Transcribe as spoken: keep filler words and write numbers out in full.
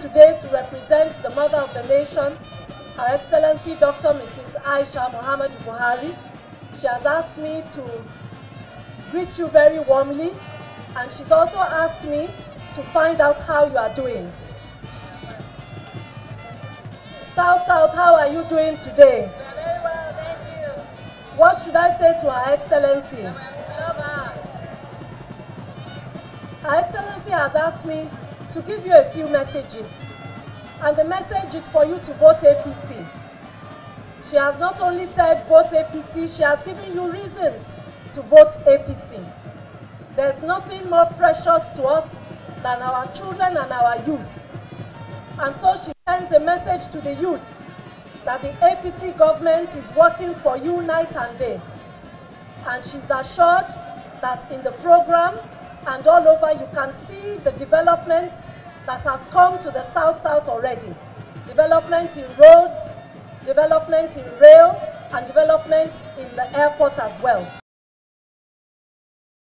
Today to represent the mother of the nation, Her Excellency Doctor Missus Aisha Muhammad Buhari. She has asked me to greet you very warmly, and she's also asked me to find out how you are doing. South South, how are you doing today? We are very well, thank you. What should I say to Her Excellency? No, Her Excellency has asked me to give you a few messages, and the message is for you to vote A P C. She has not only said vote A P C, she has given you reasons to vote A P C. There's nothing more precious to us than our children and our youth. And so she sends a message to the youth that the A P C government is working for you night and day. And she's assured that in the program and all over, you can see the development that has come to the South-South already. Development in roads, development in rail, and development in the airport as well.